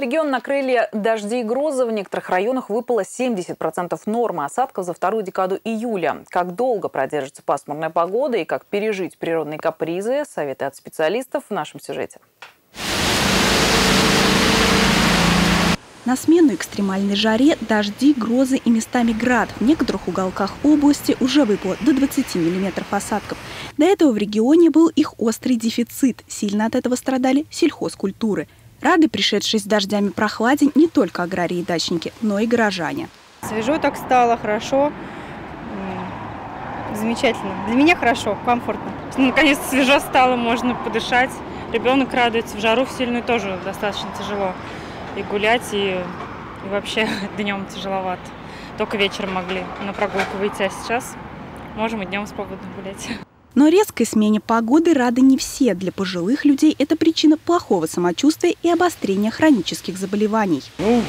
Регион накрыли дожди и грозы. В некоторых районах выпало 70% нормы осадков за вторую декаду июля. Как долго продержится пасмурная погода и как пережить природные капризы – советы от специалистов в нашем сюжете. На смену экстремальной жаре дожди, грозы и местами град. В некоторых уголках области уже выпало до 20 мм осадков. До этого в регионе был их острый дефицит. Сильно от этого страдали сельхозкультуры. Рады пришедшей с дождями прохладе не только аграрии и дачники, но и горожане. Свежо так стало, хорошо, замечательно. Для меня хорошо, комфортно. Наконец-то свежо стало, можно подышать. Ребенок радуется, в жару в сильную тоже достаточно тяжело. И гулять, и вообще днем тяжеловато. Только вечером могли на прогулку выйти, а сейчас можем и днем свободно гулять. Но резкой смене погоды рады не все. Для пожилых людей это причина плохого самочувствия и обострения хронических заболеваний. Ну,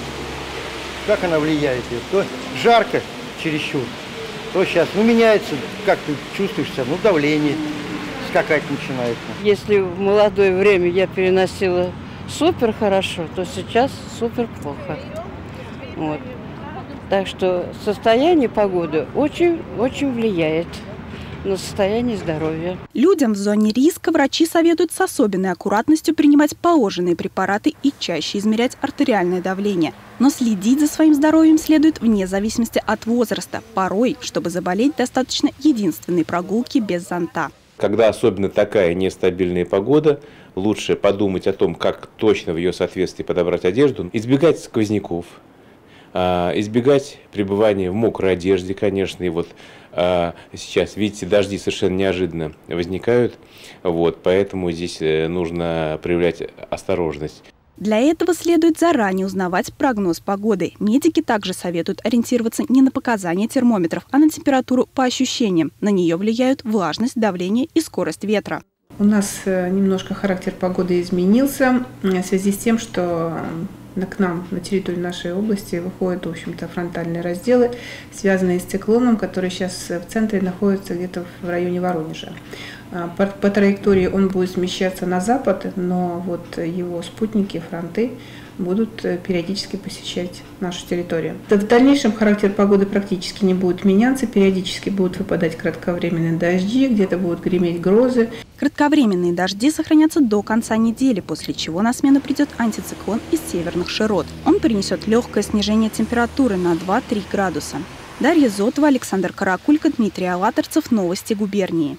как она влияет? То жарко чересчур, то сейчас меняется, как ты чувствуешься, давление скакать начинает. Если в молодое время я переносила супер хорошо, то сейчас супер плохо. Вот. Так что состояние погоды очень-очень влияет на состояние здоровья. Людям в зоне риска врачи советуют с особенной аккуратностью принимать положенные препараты и чаще измерять артериальное давление. Но следить за своим здоровьем следует вне зависимости от возраста. Порой, чтобы заболеть, достаточно единственной прогулки без зонта. Когда особенно такая нестабильная погода, лучше подумать о том, как точно в ее соответствии подобрать одежду. Избегать сквозняков, избегать пребывания в мокрой одежде, конечно. И вот сейчас, видите, дожди совершенно неожиданно возникают, поэтому здесь нужно проявлять осторожность. Для этого следует заранее узнавать прогноз погоды. Медики также советуют ориентироваться не на показания термометров, а на температуру по ощущениям. На нее влияют влажность, давление и скорость ветра. У нас немножко характер погоды изменился в связи с тем, что к нам на территорию нашей области выходят, в общем-то, фронтальные разделы, связанные с циклоном, который сейчас в центре находится где-то в районе Воронежа. По траектории он будет смещаться на запад, но его спутники, фронты, будут периодически посещать нашу территорию. В дальнейшем характер погоды практически не будет меняться, периодически будут выпадать кратковременные дожди, где-то будут греметь грозы. Кратковременные дожди сохранятся до конца недели, после чего на смену придет антициклон из северных широт. Он принесет легкое снижение температуры на 2-3 градуса. Дарья Зотова, Александр Каракулька, Дмитрий Алаторцев. Новости губернии.